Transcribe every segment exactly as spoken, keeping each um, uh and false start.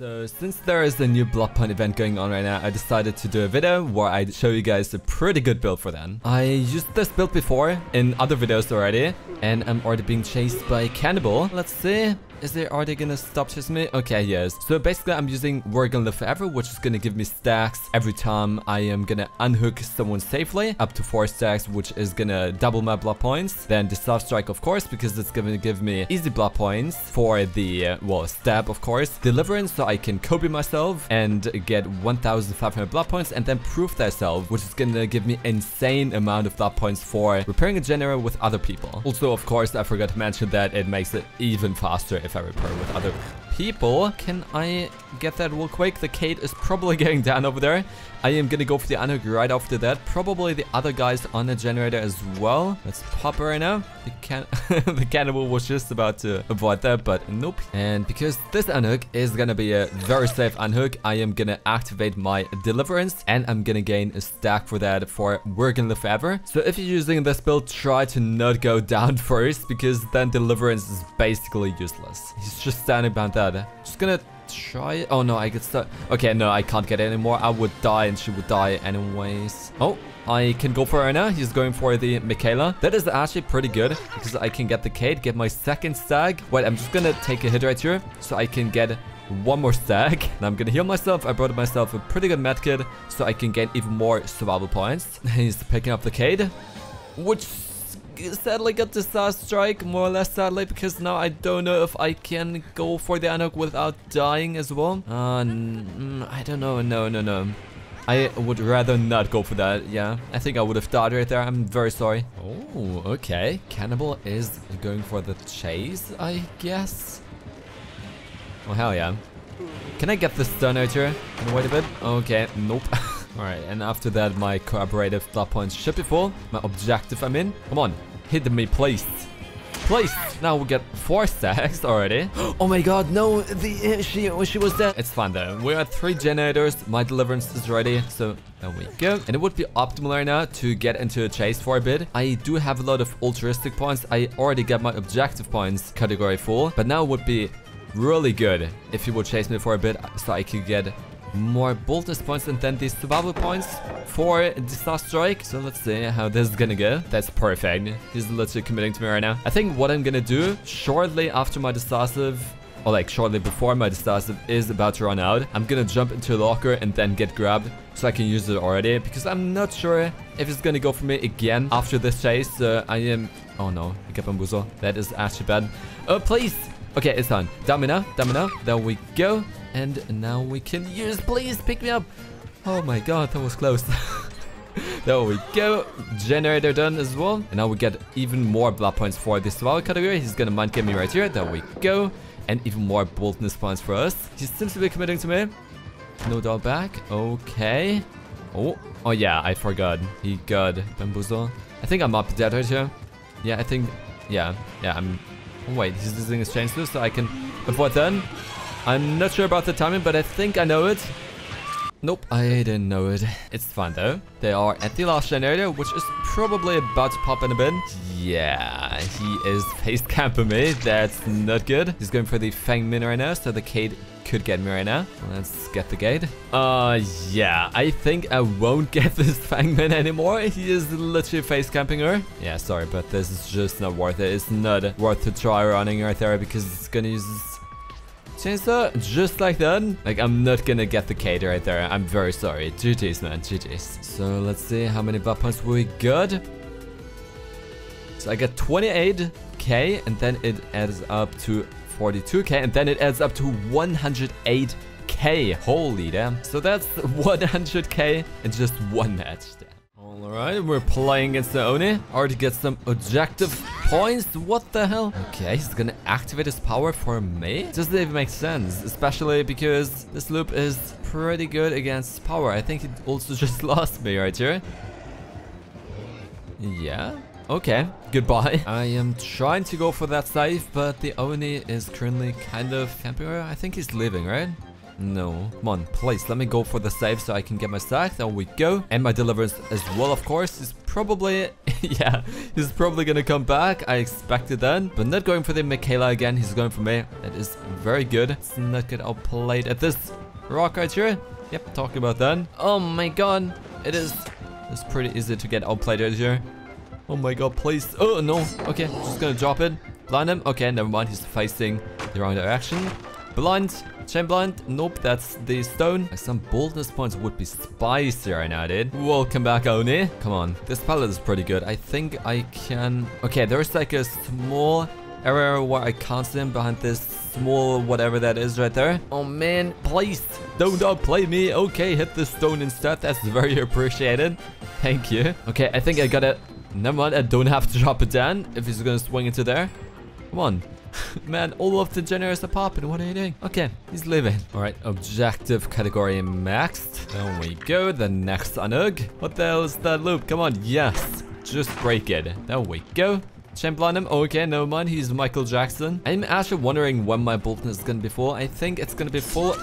So since there is the new blood point event going on right now, I decided to do a video where I show you guys a pretty good build for them. I used this build before in other videos already, and I'm already being chased by a cannibal. Let's see. Is they already gonna stop chasing me? Okay, yes. So basically I'm using We're Gonna Live Forever, which is gonna give me stacks every time I am gonna unhook someone safely. Up to four stacks, which is gonna double my blood points. Then the Star Strike, of course, because it's gonna give me easy blood points for the, well, stab, of course. Deliverance, so I can copy myself and get one thousand five hundred blood points. And then Prove Thyself, which is gonna give me insane amount of blood points for repairing a generator with other people. Also, of course, I forgot to mention that it makes it even faster if I repair with other people. Can I get that real quick? The Kate is probably getting down over there. I am gonna go for the unhook right after that. Probably the other guys on the generator as well. Let's pop her right now. The, can the cannibal was just about to avoid that, but nope. And because this unhook is gonna be a very safe unhook, I am gonna activate my Deliverance, and I'm gonna gain a stack for that for We're Gonna Live Forever. So if you're using this build, try to not go down first, because then Deliverance is basically useless. He's just standing behind that. Just gonna try it. Oh no, I get stuck. Okay, no, I can't get it anymore. I would die and she would die anyways. Oh, I can go for her now. He's going for the Michaela. That is actually pretty good because I can get the Kate, get my second stack. Wait, I'm just gonna take a hit right here so I can get one more stack. And I'm gonna heal myself. I brought myself a pretty good medkit so I can gain even more survival points. He's picking up the Kate, which sadly got the Star Strike, more or less sadly, because now I don't know if I can go for the unhook without dying as well. Uh, n I don't know. No, no, no. I would rather not go for that, yeah. I think I would have died right there. I'm very sorry. Oh, okay. Cannibal is going for the chase, I guess. Oh, hell yeah. Can I get this done out here? Wait a bit. Okay, nope. Alright, and after that, my cooperative blood points should be full. My objective, I mean. Come on, hit me, please. Please. Now we get four stacks already. Oh my god, no, the uh, she she was dead. It's fine though. We are three generators. My Deliverance is ready, so there we go. And it would be optimal right now to get into a chase for a bit. I do have a lot of altruistic points. I already got my objective points category full, but now it would be really good if you would chase me for a bit, so I could get more boldness points and then these survival points for the Star Strike. So let's see how this is gonna go. That's perfect. He's literally committing to me right now. I think what I'm gonna do shortly after my Decisive, or like shortly before my Decisive is about to run out, I'm gonna jump into a locker and then get grabbed so I can use it already, because I'm not sure if it's gonna go for me again after this chase. So I am... Oh no, I got Bamboozle. That is actually bad. Oh, please! Okay, it's done. Down me now, down me now. There we go. And now we can use... Please, pick me up. Oh my god, that was close. There we go. Generator done as well. And now we get even more blood points for this survival category. He's gonna mind get me right here. There we go. And even more boldness points for us. He seems to be committing to me. No doubt back. Okay. Oh, oh yeah, I forgot. He got Bamboozle. I think I'm up dead right here. Yeah, I think... Yeah, yeah, I'm... Wait, he's using his chain too, so I can avoid that. I'm not sure about the timing, but I think I know it. Nope, I didn't know it. It's fine though. They are at the last generator, which is probably about to pop in a bit. Yeah, he is face camping me. That's not good. He's going for the Fang Min right now, so the Kate could get me right now. Let's get the Kate. Uh, yeah, I think I won't get this Fang Min anymore. He is literally face camping her. Yeah, sorry, but this is just not worth it. It's not worth to try running right there because it's gonna use... Chainsaw, just like that. Like, I'm not gonna get the Kate right there. I'm very sorry. G G's, man. G G's. So, let's see how many blood points we got. So, I got twenty-eight K, and then it adds up to forty-two K, and then it adds up to one hundred eight K. Holy damn. So, that's one hundred K in just one match. Alright, we're playing against the Oni. Already get some objective points. What the hell? Okay, he's gonna activate his power for me. Doesn't even make sense, especially because this loop is pretty good against power. I think he also just lost me right here. Yeah. Okay, goodbye. I am trying to go for that save, but the Oni is currently kind of camping her. I think he's leaving, right? No. Come on, please, let me go for the save so I can get my stack. There we go. And my Deliverance as well, of course. He's probably, yeah, he's probably gonna come back. I expected that, but not going for the Michaela again. He's going for me. That is very good. Let's not get outplayed at this rock right here. Yep, talking about that. Oh my god, it is. It's pretty easy to get outplayed right here. Oh my god, please. Oh no. Okay, just gonna drop it. Blind him. Okay, never mind. He's facing the wrong direction. Blind. Chain blind. Nope, that's the stone. Like, some boldness points would be spicy right now, dude. Welcome back, Oni. Come on. This palette is pretty good. I think I can... Okay, there's like a small area where I can't see him behind this small whatever that is right there. Oh man, please don't outplay me. Okay, hit the stone instead. That's very appreciated. Thank you. Okay, I think I got it. Never mind, I don't have to drop it down if he's gonna swing into there. Come on. Man, all of the generators are popping. What are you doing? Okay, he's leaving. All right, objective category maxed. There we go. The next Anug. What the hell is that loop? Come on. Yes. Just break it. There we go. Champlain him. Okay, no mind. He's Michael Jackson. I'm actually wondering when my boldness is gonna be full. I think it's gonna be full.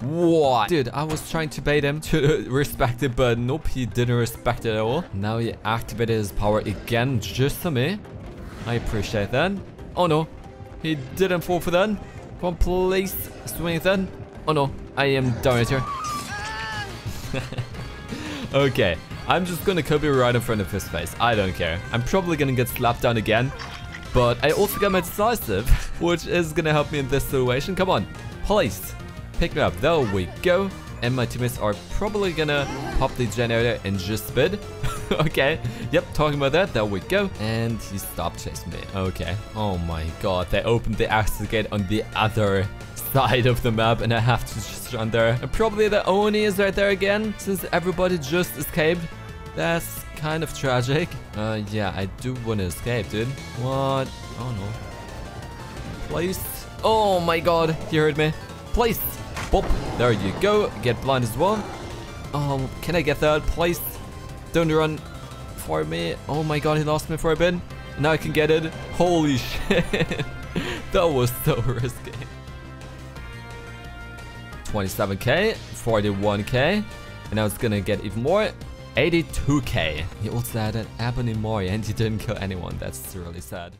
What? Dude, I was trying to bait him to respect it, but nope, he didn't respect it at all. Now he activated his power again just for me. I appreciate that. Oh no, he didn't fall for that. Come on, please swing that. Oh no, I am down right here. Okay, I'm just gonna copy right in front of his face. I don't care. I'm probably gonna get slapped down again, but I also got my decisive, which is gonna help me in this situation. Come on, please. Pick it up. There we go. And my teammates are probably gonna pop the generator and just spit. Okay. Yep, talking about that. There we go. And he stopped chasing me. Okay. Oh my god. They opened the access gate on the other side of the map and I have to just run there. And probably the Oni is right there again since everybody just escaped. That's kind of tragic. Uh, yeah, I do want to escape, dude. What? Oh no. Please. Oh my god. He heard me. Please. Boop. There you go. Get blind as well. Oh, can I get that? Please. Don't run for me. Oh my god, he lost me for a bit. Now I can get it. Holy shit. That was so risky. twenty-seven K. forty-one K. And now it's gonna get even more. eighty-two K. He also had an Ebony Mori and he didn't kill anyone. That's really sad.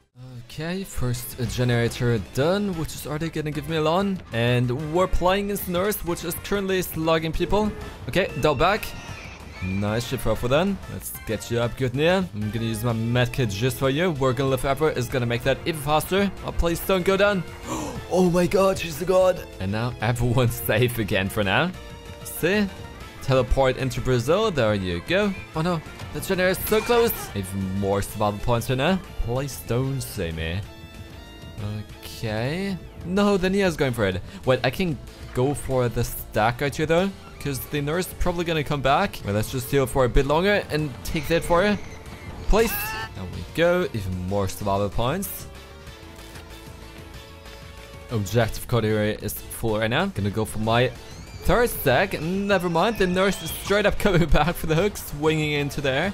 Okay, first generator done, which is already gonna give me a lawn. And we're playing as Nurse, which is currently slugging people. Okay, double back. Nice shit for them. Let's get you up good near. I'm gonna use my medkit just for you. We're Gonna Live Forever is gonna make that even faster. Oh, please don't go down. Oh my god, she's a god. And now everyone's safe again for now. See? Teleport into Brazil. There you go. Oh no, the generator is so close. Even more survival points right now. Please don't see me. Okay. No, the Nia's going for it. Wait, I can go for the stack right here though, because the Nurse is probably gonna come back. Well, let's just heal for a bit longer and take that for her. Please. There we go. Even more survival points. Objective category is full right now. Gonna go for my third stack, never mind, the Nurse is straight up coming back for the hook, swinging into there.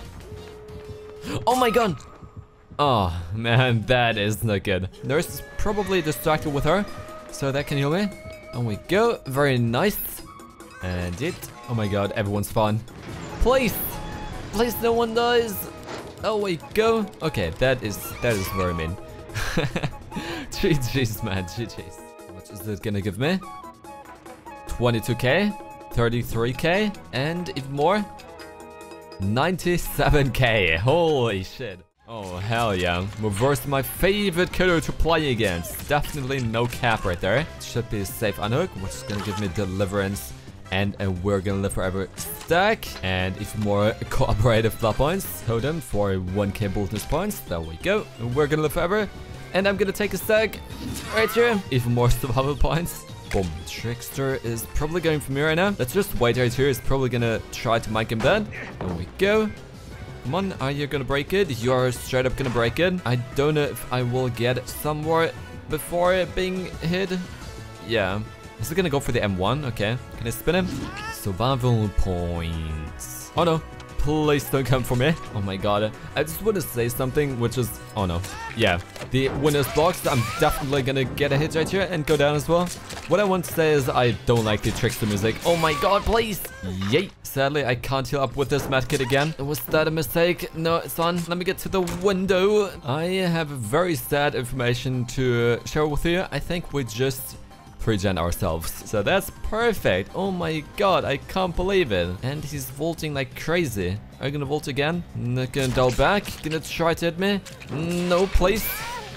Oh my god! Oh man, that is not good. Nurse is probably distracted with her, so that can heal me. And we go, very nice. And it, oh my god, everyone's fine. Please! Please no one dies! Oh we go. Okay, that is, that is very mean. G G's man, G G's. How much is it gonna give me? twenty-two K, thirty-three K, and even more, ninety-seven K. Holy shit. Oh, hell yeah. Reverse my favorite killer to play against. Definitely no cap right there. Should be a safe unhook, which is gonna give me Deliverance and a We're Gonna Live Forever stack. And even more cooperative blood points. Totem for one K boldness points. There we go. We're Gonna Live Forever. And I'm gonna take a stack right here. Even more survival points. Boom. Trickster is probably going for me right now. Let's just wait right here. He's probably gonna try to make him bad. There we go. Come on. Are you gonna break it? You're straight up gonna break it. I don't know if I will get somewhere before being hit. Yeah. Is he gonna go for the M one? Okay. Can I spin him? Survival points. Oh no. Please don't come for me. Oh my god. I just want to say something, which is... Oh no. Yeah. The winner's box. I'm definitely gonna get a hit right here and go down as well. What I want to say is I don't like the trickster music. Oh my god, please. Yay. Sadly, I can't heal up with this medkit again. Was that a mistake? No, son. Let me get to the window. I have very sad information to share with you. I think we just... Regen ourselves. So that's perfect. Oh my god, I can't believe it. And he's vaulting like crazy. Are you gonna vault again? Not gonna dial back. Gonna try to hit me? No, please.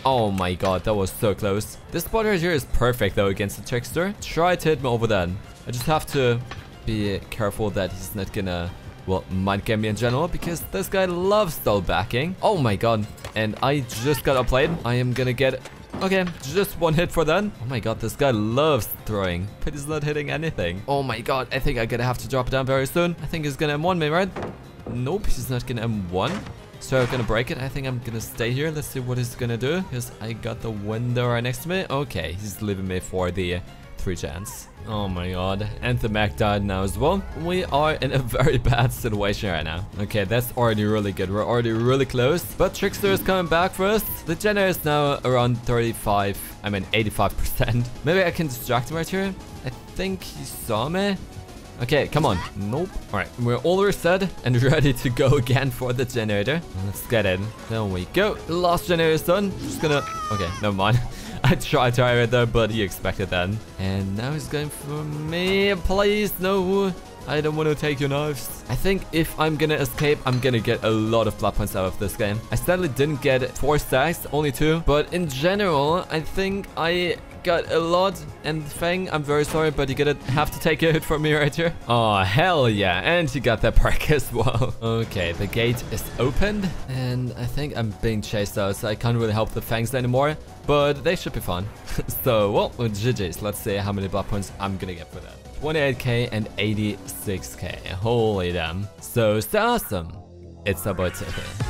Oh my god, that was so close. This spot right here is perfect though against the trickster. Try to hit me over then. I just have to be careful that he's not gonna, well, mind game me in general, because this guy loves dial backing. Oh my god. And I just got outplayed. I am gonna get... Okay, just one hit for then. Oh my god, this guy loves throwing, but he's not hitting anything. Oh my god, I think I'm gonna have to drop it down very soon. I think he's gonna M one me, right? Nope, he's not gonna M one. So I'm gonna break it. I think I'm gonna stay here. Let's see what he's gonna do. Because I got the window right next to me. Okay, he's leaving me for the three chance. Oh my god. And the Mac died now as well. We are in a very bad situation right now. Okay, that's already really good. We're already really close. But Trickster is coming back for us. The Jenner is now around thirty-five. I mean eighty-five percent. Maybe I can distract him right here. I think he saw me. Okay, come on. Nope. Alright, we're all reset and ready to go again for the generator. Let's get it. There we go. Last generator is done. Just gonna... Okay, never mind. I tried to hire it there, but he expected that. And now he's going for me. Please, no. I don't want to take your knives. I think if I'm gonna escape, I'm gonna get a lot of blood points out of this game. I sadly didn't get four stacks, only two. But in general, I think I... got a lot. And Fang, I'm very sorry, but you're gonna have to take a hit from me right here. Oh hell yeah, and he got that perk as well. Okay, the gate is opened and I think I'm being chased out, so I can't really help the Fangs anymore, but they should be fine. So well, G G's. Let's see how many blood points I'm gonna get for that. Twenty-eight K and eighty-six K. Holy damn. So stay awesome. It's about to